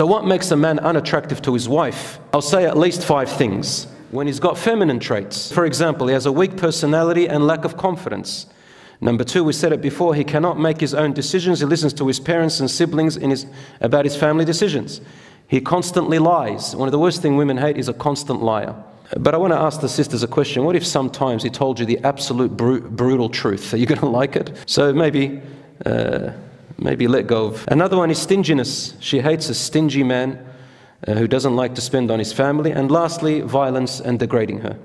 So what makes a man unattractive to his wife? I'll say at least 5 things. When he's got feminine traits, for example, he has a weak personality and lack of confidence. Number 2, we said it before, he cannot make his own decisions. He listens to his parents and siblings about his family decisions. He constantly lies. One of the worst things women hate is a constant liar. But I want to ask the sisters a question. What if sometimes he told you the absolute brutal truth? Are you going to like it? So maybe let go of. Another one is stinginess. She hates a stingy man who doesn't like to spend on his family. And lastly, violence and degrading her.